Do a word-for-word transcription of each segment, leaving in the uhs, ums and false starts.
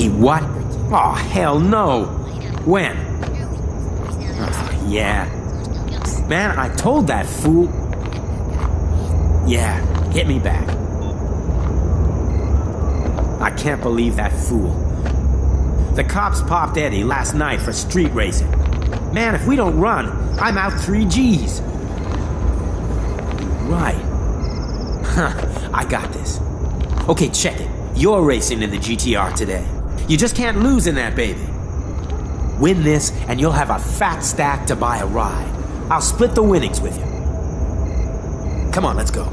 He what? Oh, hell no. When? Oh, yeah. Man, I told that fool. Yeah, hit me back. I can't believe that fool. The cops popped Eddie last night for street racing. Man, if we don't run, I'm out three G's. Right. Huh, I got this. Okay, check it. You're racing in the G T R today. You just can't lose in that baby. Win this, and you'll have a fat stack to buy a ride. I'll split the winnings with you. Come on, let's go.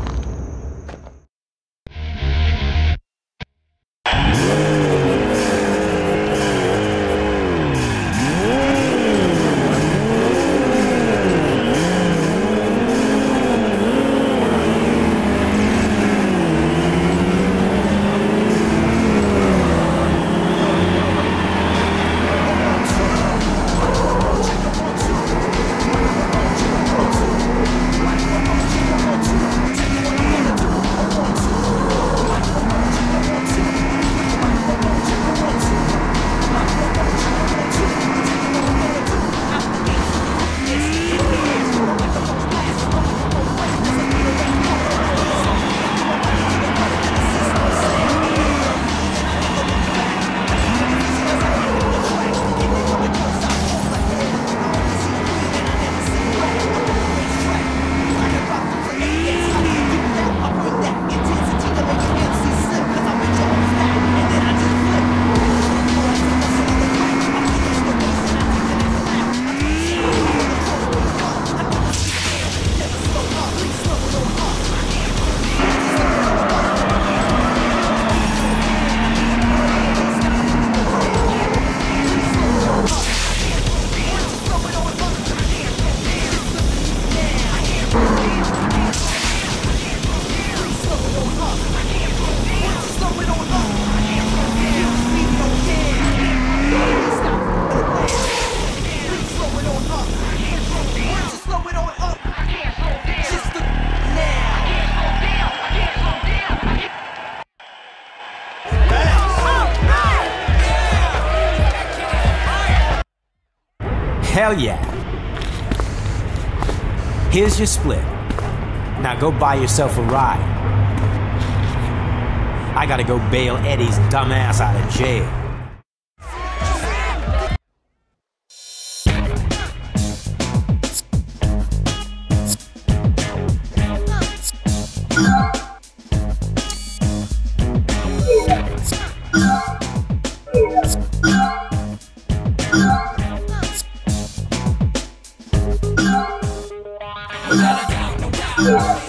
Hell yeah. Here's your split. Now go buy yourself a ride. I gotta go bail Eddie's dumb ass out of jail. Yeah.